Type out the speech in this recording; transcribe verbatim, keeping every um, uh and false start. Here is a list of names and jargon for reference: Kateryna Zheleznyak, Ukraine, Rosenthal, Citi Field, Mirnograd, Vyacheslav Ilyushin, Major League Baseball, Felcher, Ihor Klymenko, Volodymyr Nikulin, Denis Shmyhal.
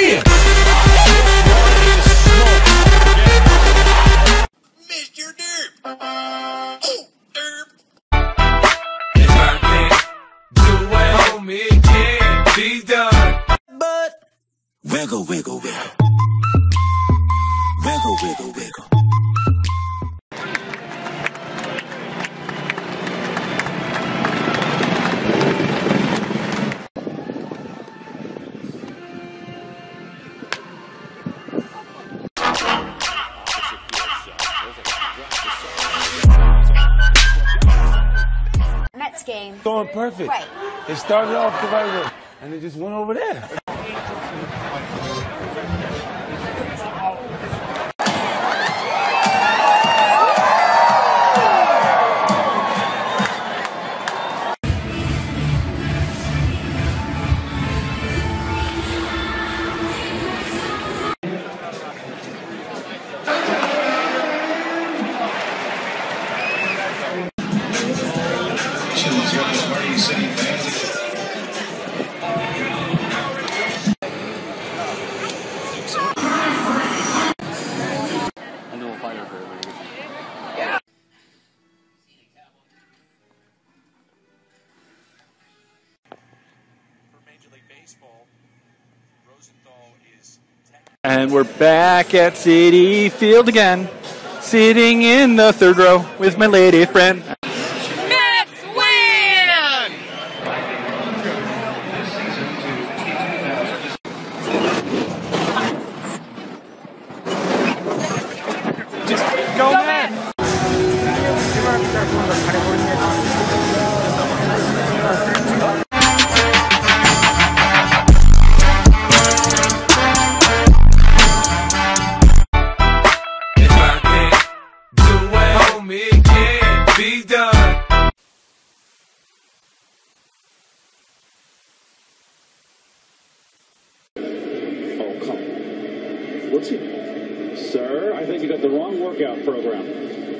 Damn! Mister Derp! Oh, Derp! It's right there. Do it, homie. It can't be done. But wiggle, wiggle, wiggle. Wiggle, wiggle, wiggle. Game. Throwing perfect. Right. It started off the right way, and it just went over there. City fans. I'm doing fire for everybody. Yeah. For Major League Baseball, Rosenthal is. And we're back at Citi Field again, sitting in the third row with my lady friend. Go, Go man. Man. It's right there. Do it, homie. It can't be done. Oh, come on. What's he? Sir, I think you got the wrong workout program.